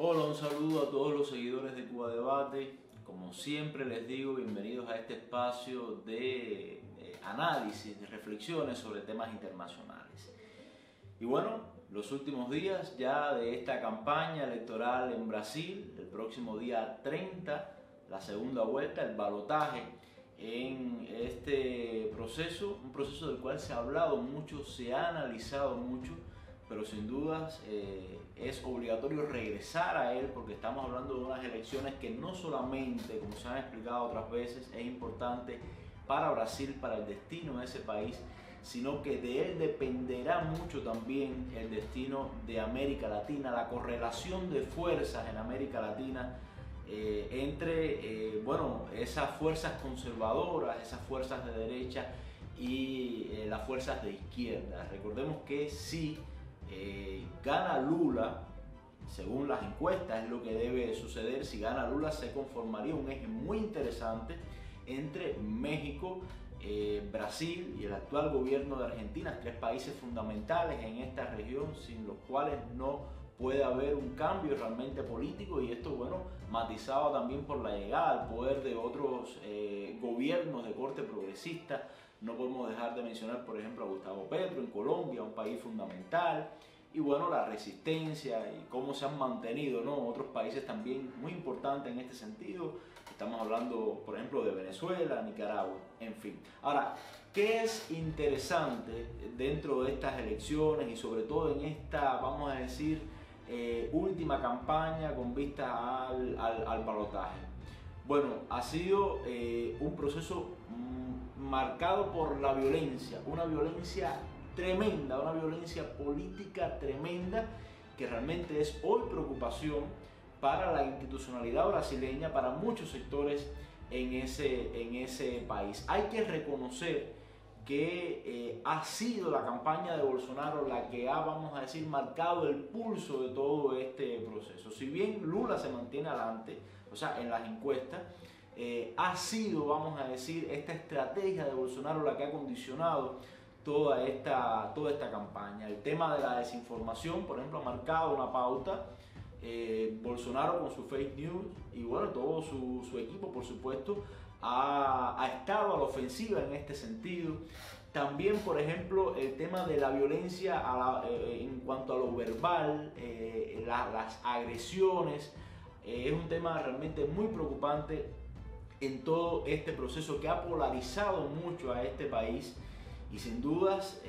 Hola, un saludo a todos los seguidores de Cuba Debate. Como siempre les digo, bienvenidos a este espacio de análisis, de reflexiones sobre temas internacionales. Y bueno, los últimos días ya de esta campaña electoral en Brasil, el próximo día 30, la segunda vuelta, el balotaje en este proceso, un proceso del cual se ha hablado mucho, se ha analizado mucho, pero sin dudas es obligatorio regresar a él porque estamos hablando de unas elecciones que no solamente, como se han explicado otras veces, es importante para Brasil, para el destino de ese país, sino que de él dependerá mucho también el destino de América Latina, la correlación de fuerzas en América Latina entre esas fuerzas conservadoras, esas fuerzas de derecha y las fuerzas de izquierda. Recordemos que sí, gana Lula, según las encuestas es lo que debe suceder. Si gana Lula se conformaría un eje muy interesante entre México, Brasil y el actual gobierno de Argentina, tres países fundamentales en esta región sin los cuales no puede haber un cambio realmente político, y esto, bueno, matizado también por la llegada al poder de otros gobiernos de corte progresista. No podemos dejar de mencionar, por ejemplo, a Gustavo Petro en Colombia, un país fundamental, y bueno, la resistencia y cómo se han mantenido, ¿no?, otros países también muy importantes en este sentido. Estamos hablando, por ejemplo, de Venezuela, Nicaragua, en fin. Ahora, ¿qué es interesante dentro de estas elecciones y sobre todo en esta, vamos a decir, última campaña con vista al balotaje? Bueno, ha sido un proceso marcado por la violencia, una violencia tremenda, una violencia política tremenda que realmente es hoy preocupación para la institucionalidad brasileña, para muchos sectores en ese país. Hay que reconocer que ha sido la campaña de Bolsonaro la que ha, vamos a decir, marcado el pulso de todo este proceso. Si bien Lula se mantiene adelante, o sea, en las encuestas, ha sido, vamos a decir, esta estrategia de Bolsonaro la que ha condicionado toda esta campaña. El tema de la desinformación, por ejemplo, ha marcado una pauta. Bolsonaro con su fake news y bueno, todo su equipo, por supuesto, ha estado a la ofensiva en este sentido. También, por ejemplo, el tema de la violencia en cuanto a lo verbal, las agresiones, es un tema realmente muy preocupante en todo este proceso que ha polarizado mucho a este país. Y sin dudas,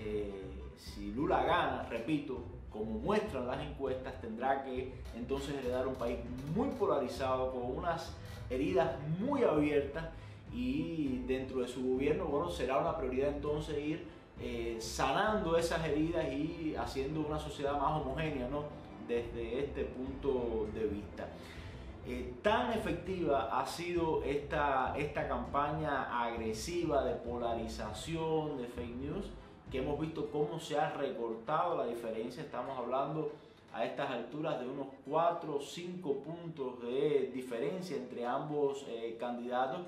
si Lula gana, repito, como muestran las encuestas, tendrá que entonces heredar un país muy polarizado, con unas heridas muy abiertas, y dentro de su gobierno, bueno, será una prioridad entonces ir sanando esas heridas y haciendo una sociedad más homogénea, ¿no?, desde este punto de vista. Tan efectiva ha sido esta campaña agresiva de polarización, de fake news, que hemos visto cómo se ha recortado la diferencia. Estamos hablando a estas alturas de unos 4 o 5 puntos de diferencia entre ambos candidatos,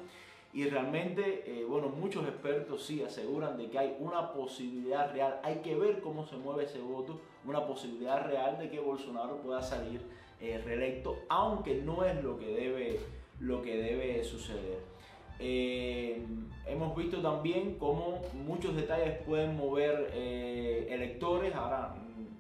y realmente, bueno, muchos expertos sí aseguran de que hay una posibilidad real, hay que ver cómo se mueve ese voto, una posibilidad real de que Bolsonaro pueda salir reelecto, aunque no es lo que debe suceder. Hemos visto también cómo muchos detalles pueden mover electores. Ahora,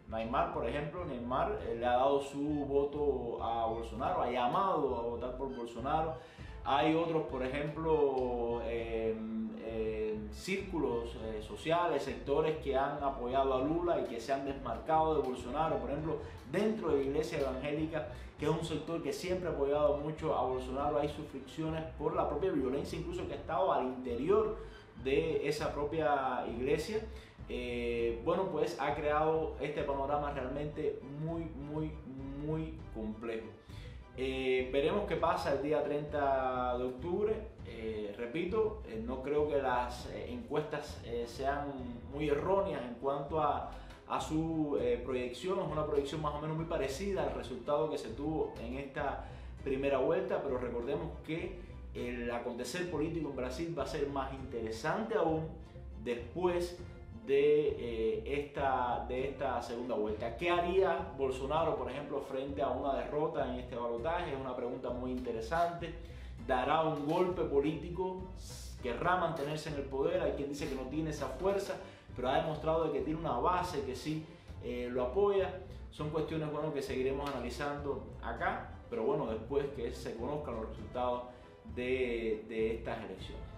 Neymar, por ejemplo, le ha dado su voto a Bolsonaro, ha llamado a votar por Bolsonaro. Hay otros, por ejemplo, círculos sociales, sectores que han apoyado a Lula y que se han desmarcado de Bolsonaro. Por ejemplo, dentro de la iglesia evangélica, que es un sector que siempre ha apoyado mucho a Bolsonaro, hay sus fricciones por la propia violencia, incluso que ha estado al interior de esa propia iglesia. Bueno, pues ha creado este panorama realmente muy, muy, muy complejo. Veremos qué pasa el día 30 de octubre. Repito, no creo que las encuestas sean muy erróneas en cuanto a su proyección. Es una proyección más o menos muy parecida al resultado que se tuvo en esta primera vuelta, pero recordemos que el acontecer político en Brasil va a ser más interesante aún después de esta segunda vuelta. ¿Qué haría Bolsonaro, por ejemplo, frente a una derrota en este balotaje? Es una pregunta muy interesante. ¿Dará un golpe político? ¿Querrá mantenerse en el poder? Hay quien dice que no tiene esa fuerza, pero ha demostrado de que tiene una base que sí lo apoya. Son cuestiones, bueno, que seguiremos analizando acá, pero bueno, después que se conozcan los resultados de estas elecciones.